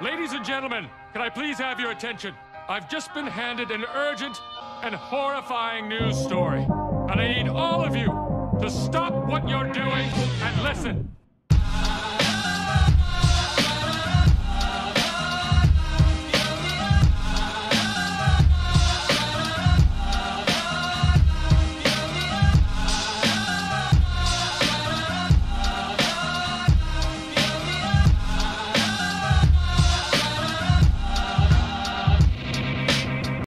Ladies and gentlemen, can I please have your attention? I've just been handed an urgent and horrifying news story, and I need all of you to stop what you're doing and listen.